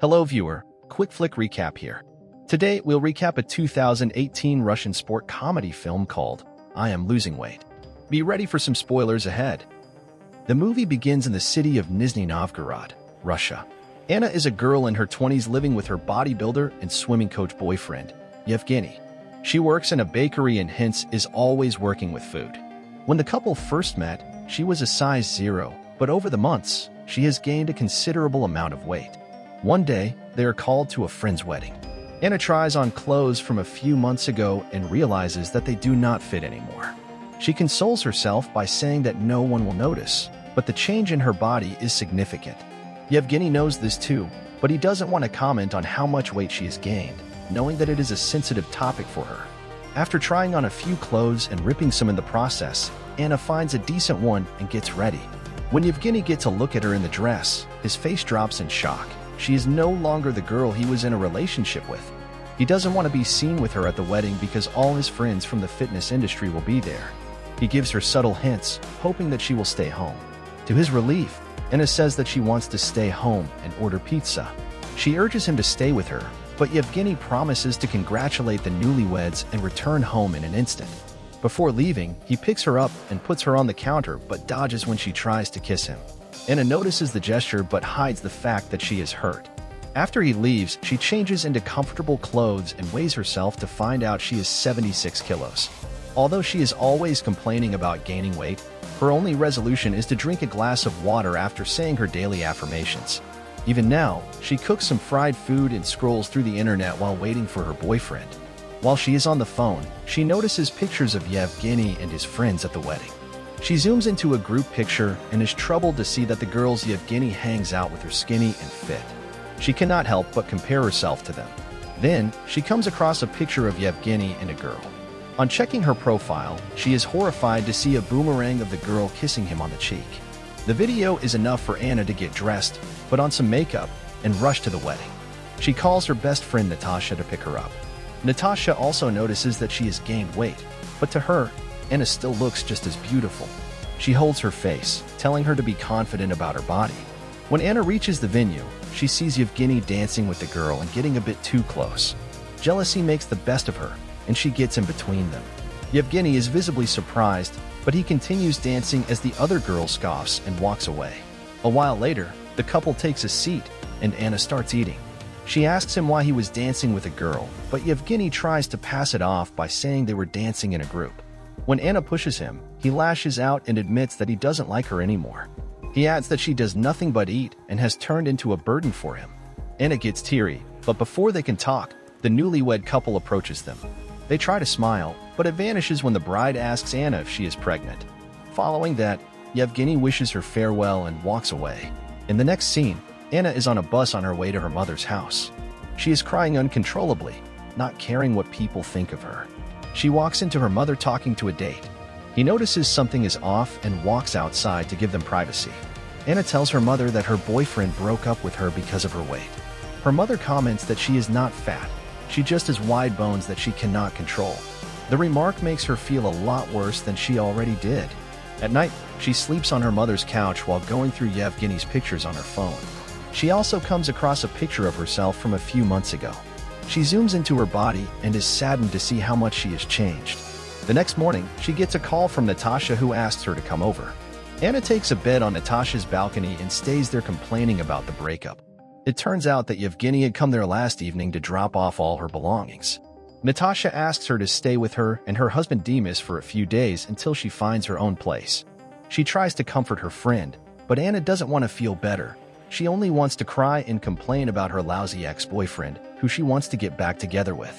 Hello viewer, QuickFlick Recap here. Today we'll recap a 2018 Russian sport comedy film called I Am Losing Weight. Be ready for some spoilers ahead. The movie begins in the city of Nizhny Novgorod, Russia. Anna is a girl in her 20s living with her bodybuilder and swimming coach boyfriend, Yevgeny. She works in a bakery and hence is always working with food. When the couple first met, she was a size 0, but over the months, she has gained a considerable amount of weight. One day, they are called to a friend's wedding. Anna tries on clothes from a few months ago and realizes that they do not fit anymore. She consoles herself by saying that no one will notice, but the change in her body is significant. Yevgeny knows this too, but he doesn't want to comment on how much weight she has gained, knowing that it is a sensitive topic for her. After trying on a few clothes and ripping some in the process, Anna finds a decent one and gets ready. When Yevgeny gets a look at her in the dress, his face drops in shock. She is no longer the girl he was in a relationship with. He doesn't want to be seen with her at the wedding because all his friends from the fitness industry will be there. He gives her subtle hints, hoping that she will stay home. To his relief, Anna says that she wants to stay home and order pizza. She urges him to stay with her, but Yevgeny promises to congratulate the newlyweds and return home in an instant. Before leaving, he picks her up and puts her on the counter but dodges when she tries to kiss him. Anna notices the gesture but hides the fact that she is hurt. After he leaves, she changes into comfortable clothes and weighs herself to find out she is 76 kilos. Although she is always complaining about gaining weight, her only resolution is to drink a glass of water after saying her daily affirmations. Even now, she cooks some fried food and scrolls through the internet while waiting for her boyfriend. While she is on the phone, she notices pictures of Yevgeny and his friends at the wedding. She zooms into a group picture and is troubled to see that the girls Yevgeny hangs out with are skinny and fit. She cannot help but compare herself to them. Then, she comes across a picture of Yevgeny and a girl. On checking her profile, she is horrified to see a boomerang of the girl kissing him on the cheek. The video is enough for Anna to get dressed, put on some makeup, and rush to the wedding. She calls her best friend Natasha to pick her up. Natasha also notices that she has gained weight, but to her, Anna still looks just as beautiful. She holds her face, telling her to be confident about her body. When Anna reaches the venue, she sees Yevgeny dancing with the girl and getting a bit too close. Jealousy makes the best of her, and she gets in between them. Yevgeny is visibly surprised, but he continues dancing as the other girl scoffs and walks away. A while later, the couple takes a seat, and Anna starts eating. She asks him why he was dancing with a girl, but Yevgeny tries to pass it off by saying they were dancing in a group. When Anna pushes him, he lashes out and admits that he doesn't like her anymore. He adds that she does nothing but eat and has turned into a burden for him. Anna gets teary, but before they can talk, the newlywed couple approaches them. They try to smile, but it vanishes when the bride asks Anna if she is pregnant. Following that, Yevgeny wishes her farewell and walks away. In the next scene, Anna is on a bus on her way to her mother's house. She is crying uncontrollably, not caring what people think of her. She walks into her mother talking to a date. He notices something is off and walks outside to give them privacy. Anna tells her mother that her boyfriend broke up with her because of her weight. Her mother comments that she is not fat, she just has wide bones that she cannot control. The remark makes her feel a lot worse than she already did. At night, she sleeps on her mother's couch while going through Yevgeny's pictures on her phone. She also comes across a picture of herself from a few months ago. She zooms into her body and is saddened to see how much she has changed. The next morning, she gets a call from Natasha who asks her to come over. Anna takes a bed on Natasha's balcony and stays there complaining about the breakup. It turns out that Yevgeny had come there last evening to drop off all her belongings. Natasha asks her to stay with her and her husband Demis for a few days until she finds her own place. She tries to comfort her friend, but Anna doesn't want to feel better. She only wants to cry and complain about her lousy ex-boyfriend, who she wants to get back together with.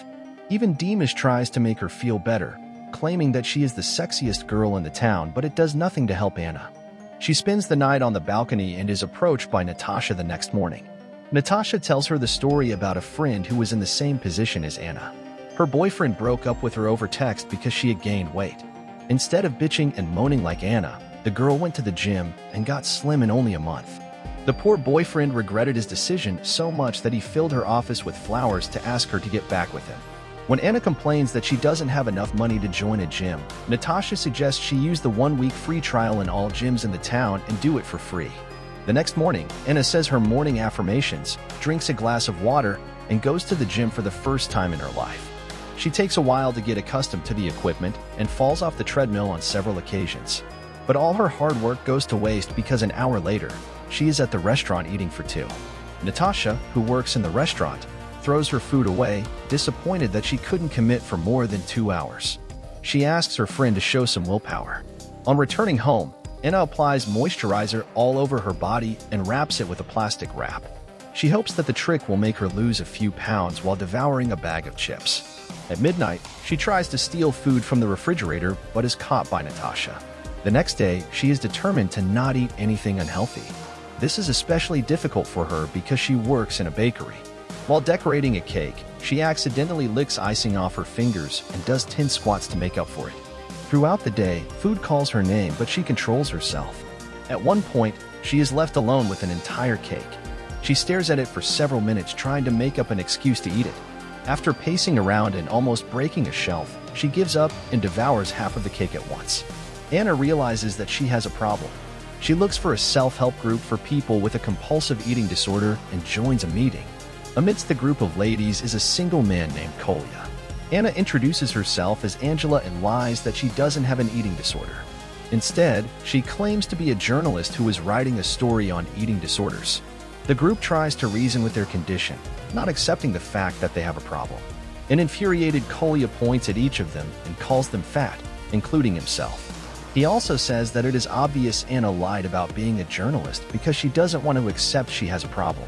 Even Demis tries to make her feel better, claiming that she is the sexiest girl in the town, but it does nothing to help Anna. She spends the night on the balcony and is approached by Natasha the next morning. Natasha tells her the story about a friend who was in the same position as Anna. Her boyfriend broke up with her over text because she had gained weight. Instead of bitching and moaning like Anna, the girl went to the gym and got slim in only a month. The poor boyfriend regretted his decision so much that he filled her office with flowers to ask her to get back with him. When Anna complains that she doesn't have enough money to join a gym, Natasha suggests she use the one-week free trial in all gyms in the town and do it for free. The next morning, Anna says her morning affirmations, drinks a glass of water, and goes to the gym for the first time in her life. She takes a while to get accustomed to the equipment and falls off the treadmill on several occasions. But all her hard work goes to waste because an hour later, she is at the restaurant eating for two. Natasha, who works in the restaurant, throws her food away, disappointed that she couldn't commit for more than 2 hours. She asks her friend to show some willpower. On returning home, Anna applies moisturizer all over her body and wraps it with a plastic wrap. She hopes that the trick will make her lose a few pounds while devouring a bag of chips. At midnight, she tries to steal food from the refrigerator but is caught by Natasha. The next day, she is determined to not eat anything unhealthy. This is especially difficult for her because she works in a bakery. While decorating a cake, she accidentally licks icing off her fingers and does 10 squats to make up for it. Throughout the day, food calls her name, but she controls herself. At one point, she is left alone with an entire cake. She stares at it for several minutes trying to make up an excuse to eat it. After pacing around and almost breaking a shelf, she gives up and devours half of the cake at once. Anna realizes that she has a problem. She looks for a self-help group for people with a compulsive eating disorder and joins a meeting. Amidst the group of ladies is a single man named Kolya. Anna introduces herself as Angela and lies that she doesn't have an eating disorder. Instead, she claims to be a journalist who is writing a story on eating disorders. The group tries to reason with their condition, not accepting the fact that they have a problem. An infuriated Kolya points at each of them and calls them fat, including himself. He also says that it is obvious Anna lied about being a journalist because she doesn't want to accept she has a problem.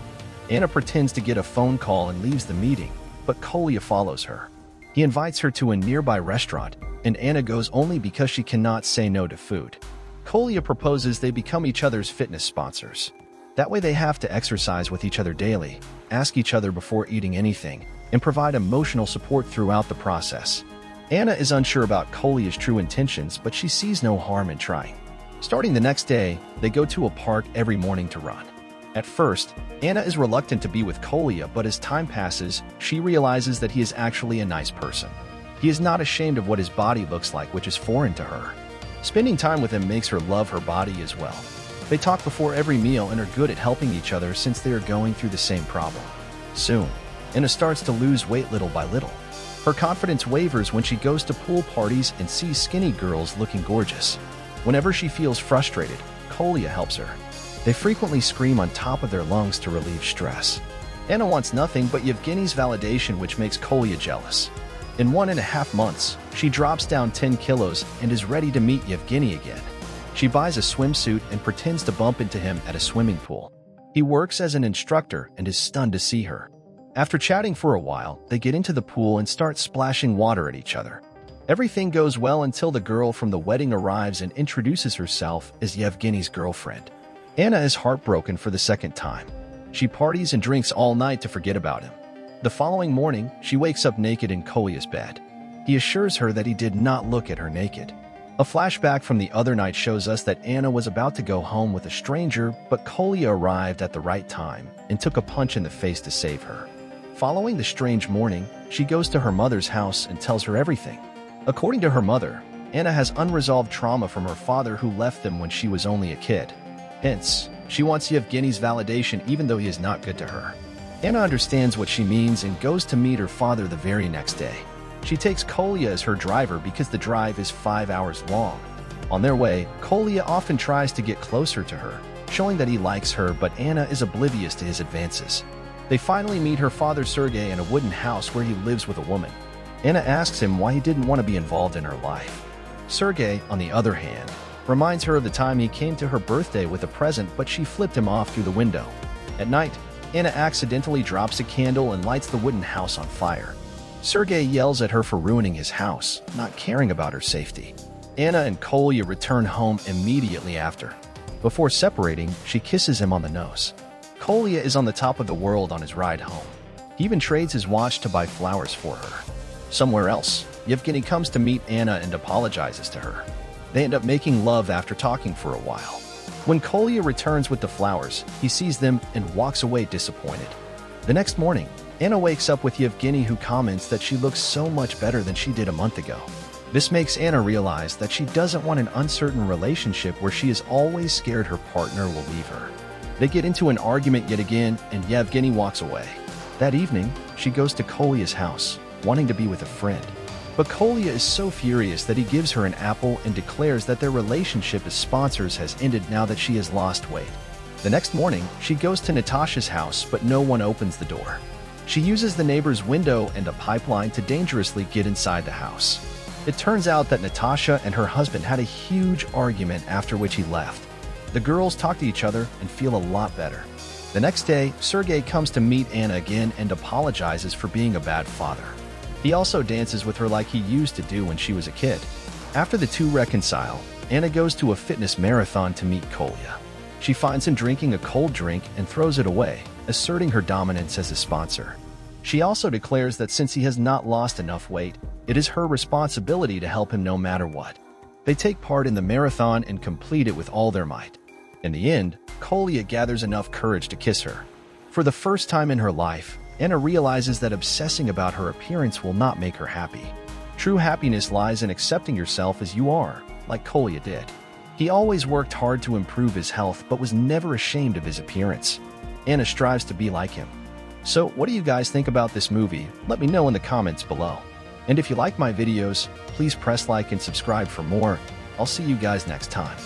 Anna pretends to get a phone call and leaves the meeting, but Kolya follows her. He invites her to a nearby restaurant, and Anna goes only because she cannot say no to food. Kolya proposes they become each other's fitness sponsors. That way they have to exercise with each other daily, ask each other before eating anything, and provide emotional support throughout the process. Anna is unsure about Kolya's true intentions, but she sees no harm in trying. Starting the next day, they go to a park every morning to run. At first, Anna is reluctant to be with Kolya, but as time passes, she realizes that he is actually a nice person. He is not ashamed of what his body looks like, which is foreign to her. Spending time with him makes her love her body as well. They talk before every meal and are good at helping each other since they are going through the same problem. Soon, Anna starts to lose weight little by little. Her confidence wavers when she goes to pool parties and sees skinny girls looking gorgeous. Whenever she feels frustrated, Kolya helps her. They frequently scream on top of their lungs to relieve stress. Anna wants nothing but Yevgeny's validation, which makes Kolya jealous. In 1.5 months, she drops down 10 kilos and is ready to meet Yevgeny again. She buys a swimsuit and pretends to bump into him at a swimming pool. He works as an instructor and is stunned to see her. After chatting for a while, they get into the pool and start splashing water at each other. Everything goes well until the girl from the wedding arrives and introduces herself as Yevgeny's girlfriend. Anna is heartbroken for the second time. She parties and drinks all night to forget about him. The following morning, she wakes up naked in Kolya's bed. He assures her that he did not look at her naked. A flashback from the other night shows us that Anna was about to go home with a stranger, but Kolya arrived at the right time and took a punch in the face to save her. Following the strange morning, she goes to her mother's house and tells her everything. According to her mother, Anna has unresolved trauma from her father who left them when she was only a kid. Hence, she wants Yevgeny's validation even though he is not good to her. Anna understands what she means and goes to meet her father the very next day. She takes Kolya as her driver because the drive is 5 hours long. On their way, Kolya often tries to get closer to her, showing that he likes her, but Anna is oblivious to his advances. They finally meet her father Sergei in a wooden house where he lives with a woman. Anna asks him why he didn't want to be involved in her life. Sergei, on the other hand, reminds her of the time he came to her birthday with a present, but she flipped him off through the window. At night, Anna accidentally drops a candle and lights the wooden house on fire. Sergei yells at her for ruining his house, not caring about her safety. Anna and Kolya return home immediately after. Before separating, she kisses him on the nose. Kolya is on the top of the world on his ride home. He even trades his watch to buy flowers for her. Somewhere else, Yevgeny comes to meet Anna and apologizes to her. They end up making love after talking for a while. When Kolya returns with the flowers, he sees them and walks away disappointed. The next morning, Anna wakes up with Yevgeny, who comments that she looks so much better than she did a month ago. This makes Anna realize that she doesn't want an uncertain relationship where she is always scared her partner will leave her. They get into an argument yet again, and Yevgeny walks away. That evening, she goes to Kolya's house, wanting to be with a friend. But Kolya is so furious that he gives her an apple and declares that their relationship as sponsors has ended now that she has lost weight. The next morning, she goes to Natasha's house, but no one opens the door. She uses the neighbor's window and a pipeline to dangerously get inside the house. It turns out that Natasha and her husband had a huge argument, after which he left. The girls talk to each other and feel a lot better. The next day, Sergei comes to meet Anna again and apologizes for being a bad father. He also dances with her like he used to do when she was a kid. After the two reconcile, Anna goes to a fitness marathon to meet Kolya. She finds him drinking a cold drink and throws it away, asserting her dominance as a sponsor. She also declares that since he has not lost enough weight, it is her responsibility to help him no matter what. They take part in the marathon and complete it with all their might. In the end, Kolya gathers enough courage to kiss her. For the first time in her life, Anna realizes that obsessing about her appearance will not make her happy. True happiness lies in accepting yourself as you are, like Kolya did. He always worked hard to improve his health but was never ashamed of his appearance. Anna strives to be like him. So, what do you guys think about this movie? Let me know in the comments below. And if you like my videos, please press like and subscribe for more. I'll see you guys next time.